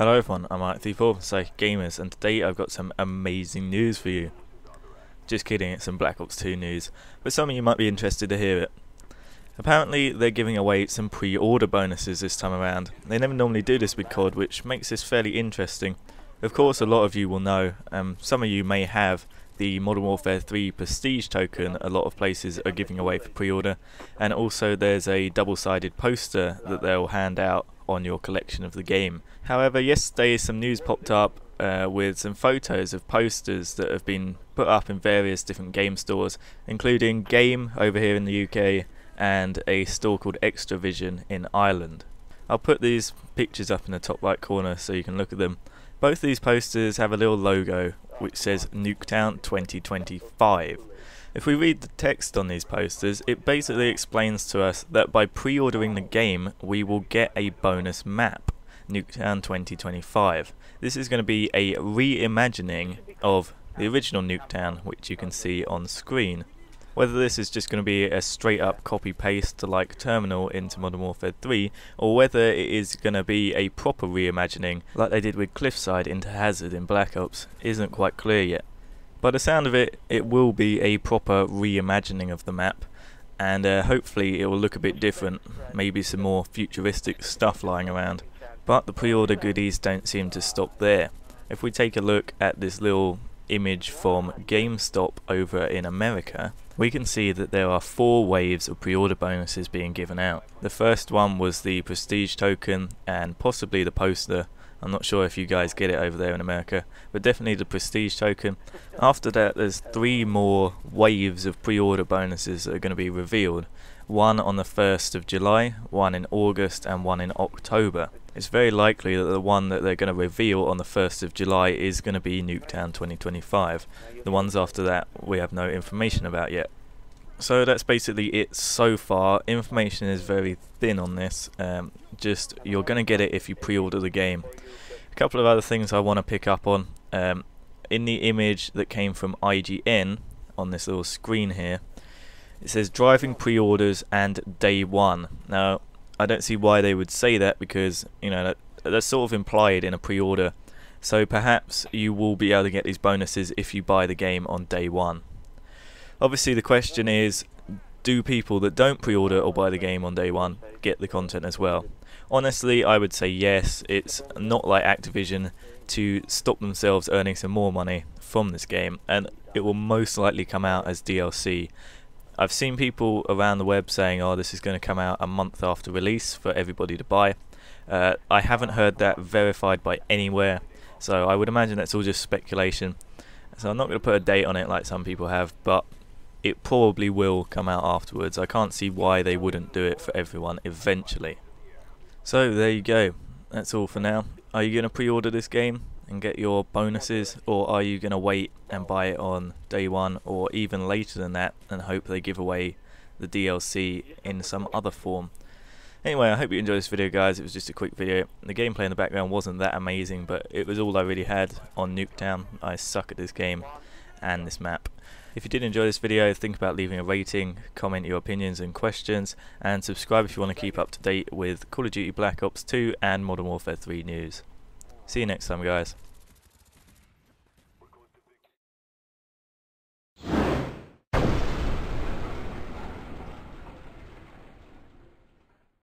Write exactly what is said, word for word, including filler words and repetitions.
Hello everyone, I'm Mark thirty-four, Psychic Gamers, and today I've got some amazing news for you. Just kidding, it's some Black Ops two news, but some of you might be interested to hear it. Apparently they're giving away some pre-order bonuses this time around. They never normally do this with C O D, which makes this fairly interesting. Of course a lot of you will know, um, some of you may have the Modern Warfare three Prestige token a lot of places are giving away for pre-order, and also there's a double-sided poster that they'll hand out on your collection of the game. However, yesterday some news popped up uh, with some photos of posters that have been put up in various different game stores, including Game over here in the U K and a store called Extra Vision in Ireland. I'll put these pictures up in the top right corner so you can look at them. Both these posters have a little logo which says Nuketown twenty twenty-five. If we read the text on these posters, it basically explains to us that by pre-ordering the game we will get a bonus map, Nuketown twenty twenty-five. This is going to be a reimagining of the original Nuketown, which you can see on screen. Whether this is just going to be a straight up copy paste to like Terminal into Modern Warfare three, or whether it is going to be a proper reimagining like they did with Cliffside into Hazard in Black Ops, isn't quite clear yet. By the sound of it, it will be a proper reimagining of the map, and uh, hopefully it will look a bit different, maybe some more futuristic stuff lying around. But the pre-order goodies don't seem to stop there. If we take a look at this little image from GameStop over in America, we can see that there are four waves of pre-order bonuses being given out. The first one was the Prestige token and possibly the poster. I'm not sure if you guys get it over there in America, but definitely the Prestige token. After that there's three more waves of pre-order bonuses that are going to be revealed. One on the first of July, one in August and one in October. It's very likely that the one that they're going to reveal on the first of July is going to be Nuketown twenty twenty-five. The ones after that we have no information about yet. So that's basically it so far. Information is very thin on this, um, just you're going to get it if you pre-order the game. A couple of other things I want to pick up on. Um, in the image that came from I G N on this little screen here, it says driving pre-orders and day one. Now I don't see why they would say that, because you know that, that's sort of implied in a pre-order, so perhaps you will be able to get these bonuses if you buy the game on day one. Obviously the question is, do people that don't pre-order or buy the game on day one get the content as well? Honestly, I would say yes. It's not like Activision to stop themselves earning some more money from this game, and it will most likely come out as D L C. I've seen people around the web saying, oh, this is going to come out a month after release for everybody to buy. Uh, I haven't heard that verified by anywhere, so I would imagine that's all just speculation. So I'm not going to put a date on it like some people have, but it probably will come out afterwards. I can't see why they wouldn't do it for everyone eventually. So there you go, that's all for now. Are you going to pre-order this game and get your bonuses, or are you going to wait and buy it on day one, or even later than that, and hope they give away the D L C in some other form? Anyway, I hope you enjoyed this video guys. It was just a quick video. The gameplay in the background wasn't that amazing, but it was all I really had on Nuketown. I suck at this game and this map. If you did enjoy this video, think about leaving a rating, comment your opinions and questions, and subscribe if you want to keep up to date with Call of Duty Black Ops two and Modern Warfare three news. See you next time guys.